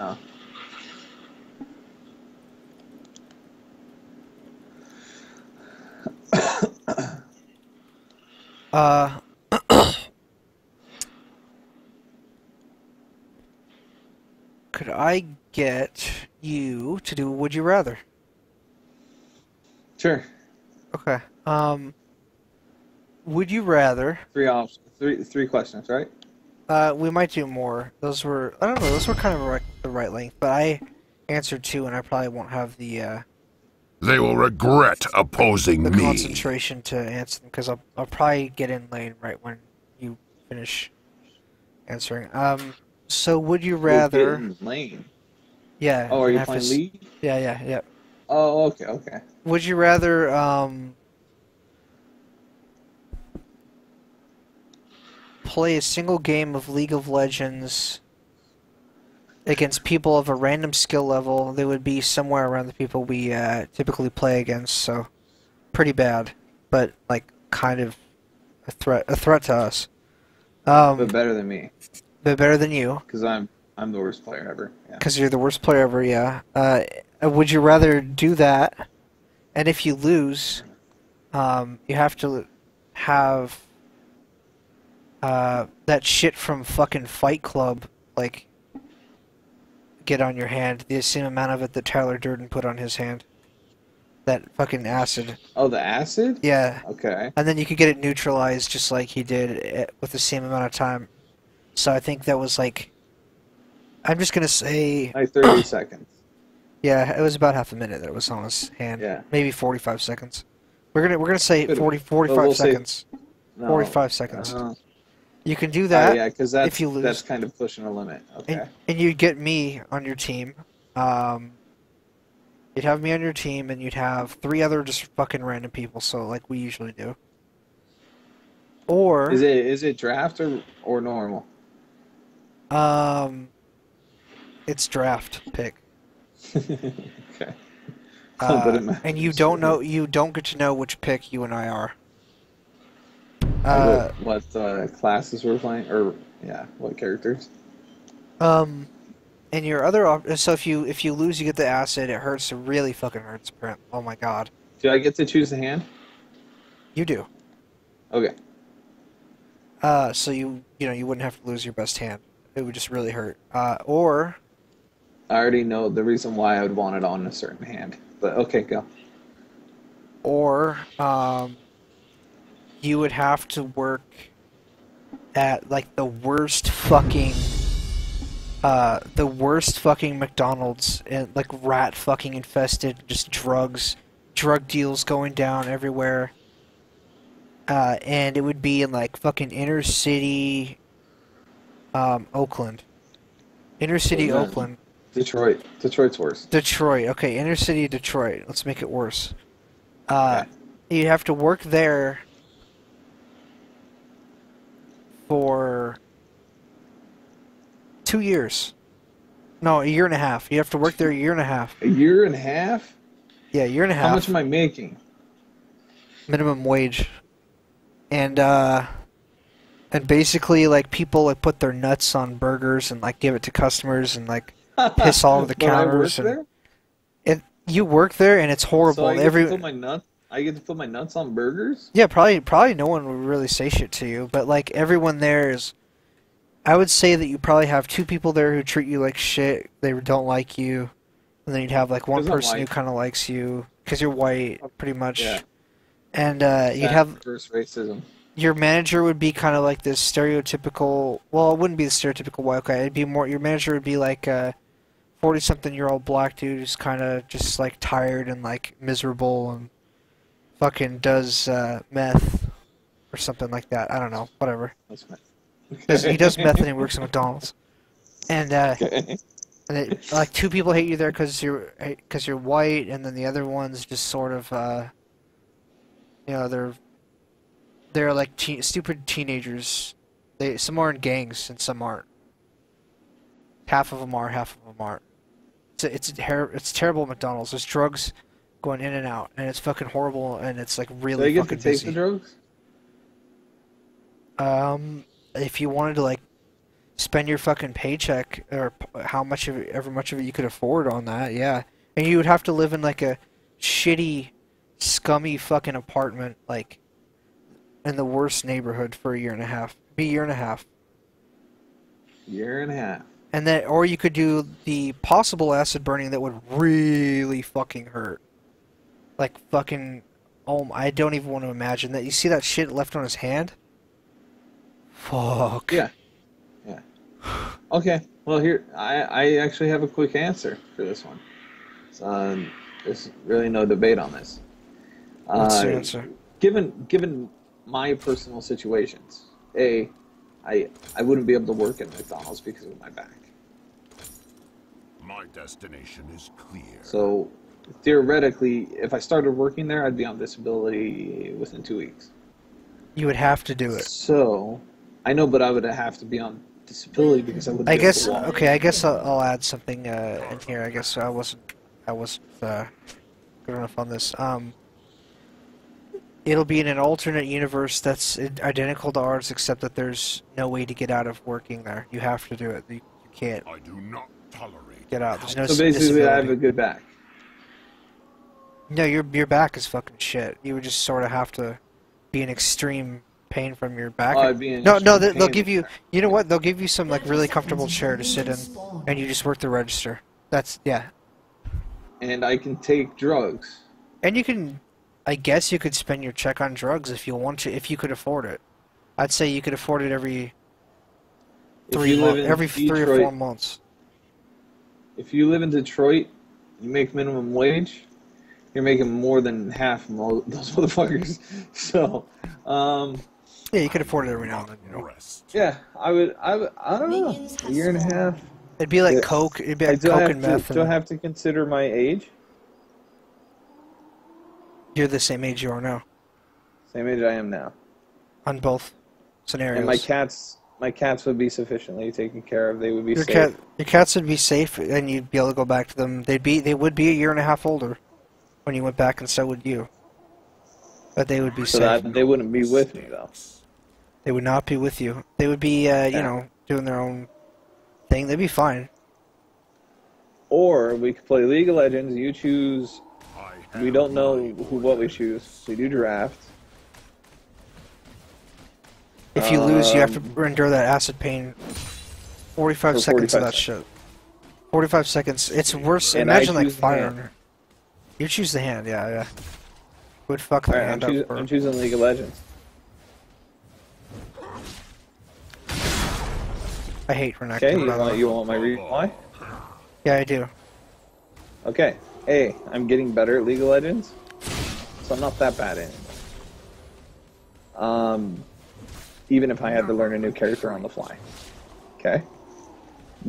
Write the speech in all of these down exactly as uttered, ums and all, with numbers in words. Oh. uh. Could I get you to do Would You Rather? Sure. Okay. Um. Would you rather? Three options. Three three questions, right? Uh, we might do more. Those were I don't know. Those were kind of right, the right length, but I answered two, and I probably won't have the. Uh, they will regret opposing the me. Concentration to answer them because I'll I'll probably get in lane right when you finish answering. Um. So would you rather? We'll get in lane. Yeah. Oh, are you playing to... League? Yeah, yeah, yeah. Oh, okay, okay. Would you rather? Um. Play a single game of League of Legends against people of a random skill level. They would be somewhere around the people we uh, typically play against, so pretty bad, but like kind of a threat, a threat to us. Um, but better than me. But better than you. Because I'm I'm the worst player ever. Because yeah. You're the worst player ever, yeah. Uh, would you rather do that? And if you lose, um, you have to have. Uh, that shit from fucking Fight Club, like, get on your hand. The same amount of it that Tyler Durden put on his hand. That fucking acid. Oh, the acid? Yeah. Okay. And then you could get it neutralized just like he did with the same amount of time. So I think that was like, I'm just gonna say... Like thirty seconds. Yeah, it was about half a minute that it was on his hand. Yeah. Maybe forty-five seconds. We're gonna, we're gonna say forty, forty-five we'll seconds. Say... No. forty-five seconds. Uh-huh. You can do that. Oh, yeah, because that's, if you lose. That's kind of pushing a limit. Okay. And, and you'd get me on your team. Um, you'd have me on your team, and you'd have three other just fucking random people. So like we usually do. Or is it is it draft or or normal? Um, it's draft pick. Okay. Uh, but it matters. And you don't know. You don't get to know which pick you and I are. Uh, what, what uh, classes we're playing, or yeah, what characters? Um, and your other op so if you if you lose, you get the acid. It hurts. It really fucking hurts. Oh my god. Do I get to choose the hand? You do. Okay. Uh, so you you know you wouldn't have to lose your best hand. It would just really hurt. Uh, or. I already know the reason why I would want it on a certain hand, but okay, go. Or um. You would have to work at like the worst fucking, uh, the worst fucking McDonald's and like rat fucking infested, just drugs, drug deals going down everywhere. Uh, and it would be in like fucking inner city, um, Oakland, inner city oh, Oakland, Detroit. Detroit's worse. Detroit. Okay, inner city Detroit. Let's make it worse. Uh, yeah. You'd have to work there. For two years. No, a year and a half. You have to work there a year and a half. A year and a half? Yeah, a year and a half. How much am I making? Minimum wage. And uh and basically like people like put their nuts on burgers and like give it to customers and like piss all over the counters. I work and, there? and you work there and it's horrible. So I get Every, to put my nuts I get to put my nuts on burgers? Yeah, probably probably no one would really say shit to you, but like everyone there is I would say that you probably have two people there who treat you like shit, they don't like you, and then you'd have like one person like who kind of likes you cuz you're white pretty much. Yeah. And uh you'd have reverse racism. Your manager would be kind of like this stereotypical, well, it wouldn't be the stereotypical white guy. It'd be more your manager would be like a forty something year old black dude who's kind of just like tired and like miserable and fucking does uh, meth or something like that. I don't know. Whatever. That's meth. Okay. He does meth and he works at McDonald's. And uh, okay. and it, like two people hate you there because you're because you're white, and then the other ones just sort of uh, you know they're they're like te stupid teenagers. They some are in gangs and some aren't. Half of them are, half of them aren't. It's a, it's a ter it's terrible at McDonald's. There's drugs. Going in and out, and it's fucking horrible, and it's like really they get fucking to take busy. The drugs? Um, if you wanted to like spend your fucking paycheck or how much of it, ever much of it you could afford on that. Yeah, and you would have to live in like a shitty, scummy fucking apartment, like in the worst neighborhood for a year and a half. Be a year and a half. Year and a half. And then, or you could do the possible acid burning that would really fucking hurt. Like fucking, oh, I don't even want to imagine that. You see that shit left on his hand? Fuck. Yeah. Yeah. Okay. Well, here, I, I actually have a quick answer for this one. So, um, there's really no debate on this. What's uh, your answer? Given, given my personal situations, A, I, I wouldn't be able to work at McDonald's because of my back. My destination is clear. So, theoretically, if I started working there, I'd be on disability within two weeks. You would have to do it. So, I know, but I would have to be on disability because I wouldn't I be guess, able to walk. Okay, I guess I'll, I'll add something uh, in here. I guess I wasn't, I wasn't uh, good enough on this. Um, It'll be in an alternate universe that's identical to ours, except that there's no way to get out of working there. You have to do it. You, you can't I do not tolerate get out. There's no So basically, I have a good back. No, your, your back is fucking shit. You would just sort of have to be in extreme pain from your back. Oh, I'd be in no, no, they, they'll give you... You know what? They'll give you some like really comfortable chair to sit in, and you just work the register. That's... yeah. And I can take drugs. And you can... I guess you could spend your check on drugs if you want to, if you could afford it. I'd say you could afford it every three months, every three or four months. If you live in Detroit, you make minimum wage. You're making more than half of those motherfuckers. So, um, yeah, you could afford it every now and then. You know? Yeah, I would. I would, I don't know. A year and a half. It'd be like yeah. coke. It'd be like coke and meth. Do I have to consider my age? You're the same age you are now. Same age I am now. On both scenarios. And my cats, my cats would be sufficiently taken care of. They would be your safe. Cat, your cats would be safe, and you'd be able to go back to them. They'd be, they would be a year and a half older when you went back, and so would you. But they would be so safe. That, they wouldn't be with me though. They would not be with you. They would be, uh, you yeah. know, doing their own thing. They'd be fine. Or we could play League of Legends. You choose. We don't know who, what we choose. We do draft. If you um, lose, you have to endure that acid pain. forty-five seconds of that shit. forty-five seconds. It's worse. And imagine like fire. You choose the hand, yeah, yeah. Would fuck the hand up. I'm choosing League of Legends. I hate Renekton. Okay, you want, you want my reply? Yeah, I do. Okay. Hey, I'm getting better at League of Legends, so I'm not that bad anymore. Um, even if I had to learn a new character on the fly. Okay?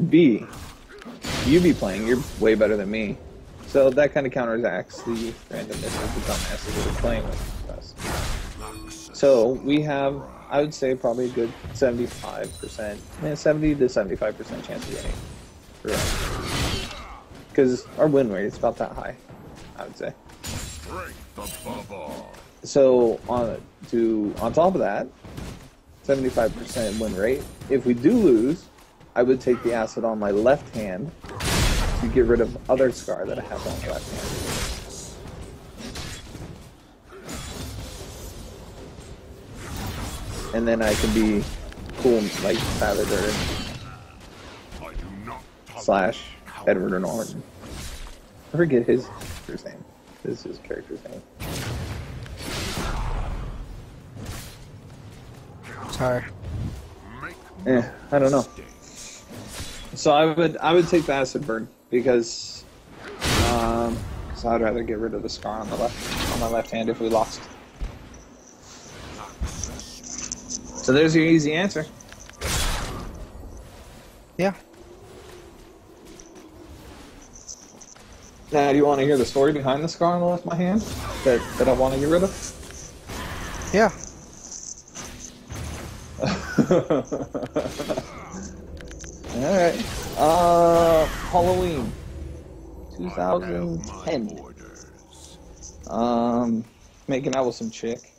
B, you be playing, you're way better than me. So that kind of counteracts the randomness of the dumbasses that we're playing with us. So we have, I would say, probably a good seventy-five percent, yeah, seventy to seventy-five percent chance of winning. Right. Because our win rate is about that high, I would say. So on to on top of that, seventy-five percent win rate. If we do lose, I would take the acid on my left hand to get rid of other scar that I have on my left hand. And then I can be cool like Tyler Durden slash Edward Norton. I forget his character's name. This is his character's name. Sorry. Eh, I don't know. So I would I would take the acid burn because um, cause I'd rather get rid of the scar on the left on my left hand if we lost. So there's your easy answer. Yeah. Now, do you want to hear the story behind the scar on the left of my hand that, that I want to get rid of? Yeah. Alright. Uh, Halloween. twenty ten. Um, making out with some chick.